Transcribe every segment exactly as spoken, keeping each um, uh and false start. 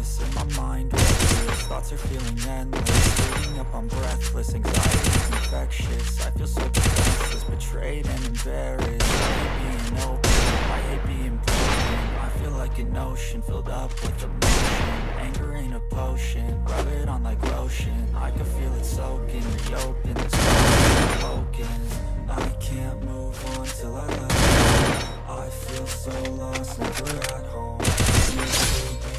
restless in my mind, restless. Thoughts are feeling endless, waking up I'm breathless. Anxiety's infectious, I feel so defenseless, betrayed and embarrassed. I hate being open, I hate being broken. I feel like an ocean filled up with emotion. Anger ain't a potion, rub it on like lotion. I can feel it soaking, reopen, the soul's broken. I can't move on till I love you. I feel so lost, never at home. You will be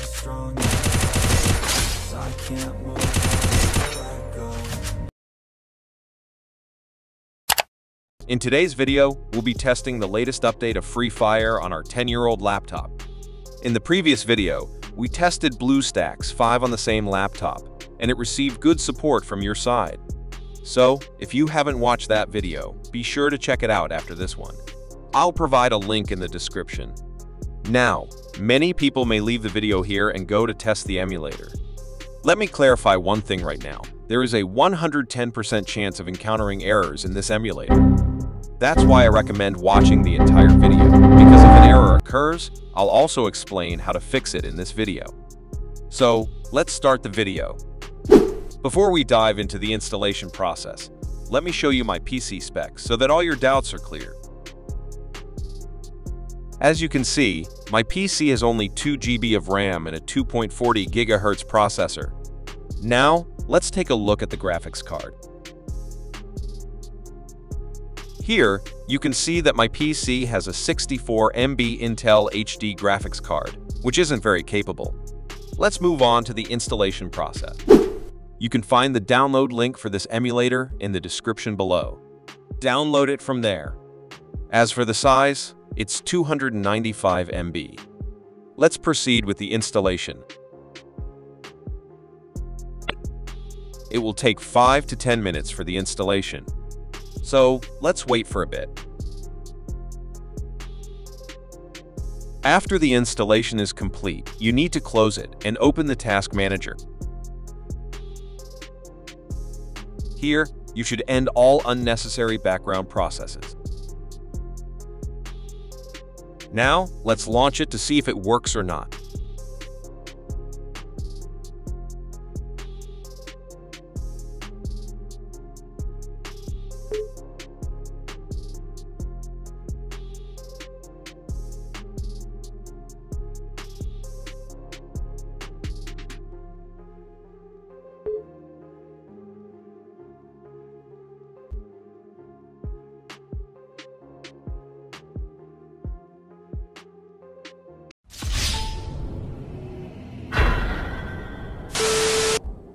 strong, cause I can't move on till I go. In today's video, we'll be testing the latest update of Free Fire on our ten-year-old laptop. In the previous video, we tested BlueStacks five on the same laptop, and it received good support from your side. So, if you haven't watched that video, be sure to check it out after this one. I'll provide a link in the description. Now, many people may leave the video here and go to test the emulator. Let me clarify one thing right now. There is a one hundred ten percent chance of encountering errors in this emulator. That's why I recommend watching the entire video, because if an error occurs, I'll also explain how to fix it in this video. So, let's start the video. Before we dive into the installation process, let me show you my P C specs so that all your doubts are clear. As you can see, my P C has only two gigabytes of RAM and a two point four gigahertz processor. Now, let's take a look at the graphics card. Here, you can see that my P C has a sixty-four megabyte Intel H D graphics card, which isn't very capable. Let's move on to the installation process. You can find the download link for this emulator in the description below. Download it from there. As for the size, it's two hundred ninety-five megabytes. Let's proceed with the installation. It will take five to ten minutes for the installation. So, let's wait for a bit. After the installation is complete, you need to close it and open the Task Manager. Here, you should end all unnecessary background processes. Now, let's launch it to see if it works or not.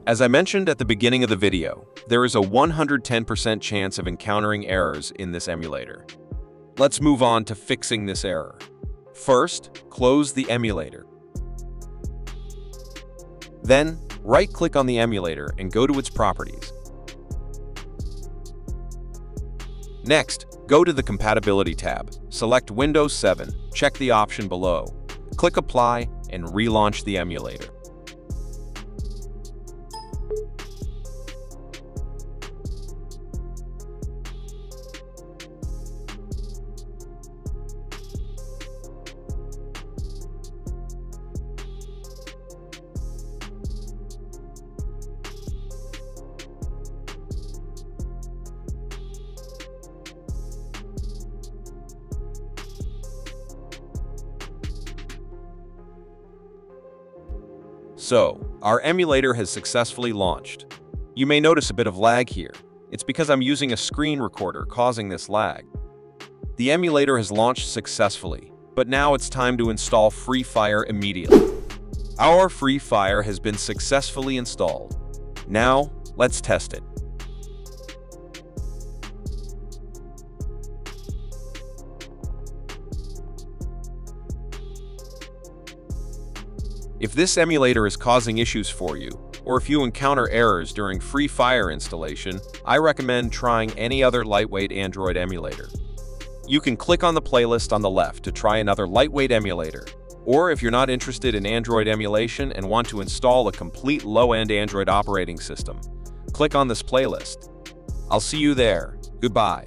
As I mentioned at the beginning of the video, there is a one hundred ten percent chance of encountering errors in this emulator. Let's move on to fixing this error. First, close the emulator. Then, right-click on the emulator and go to its properties. Next, go to the compatibility tab, select Windows seven, check the option below, click Apply, and relaunch the emulator. So, our emulator has successfully launched. You may notice a bit of lag here. It's because I'm using a screen recorder causing this lag. The emulator has launched successfully, but now it's time to install Free Fire immediately. Our Free Fire has been successfully installed. Now, let's test it. If this emulator is causing issues for you, or if you encounter errors during Free Fire installation, I recommend trying any other lightweight Android emulator. You can click on the playlist on the left to try another lightweight emulator, or if you're not interested in Android emulation and want to install a complete low-end Android operating system, click on this playlist. I'll see you there. Goodbye.